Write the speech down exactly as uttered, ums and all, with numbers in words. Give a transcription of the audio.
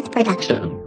Present Production.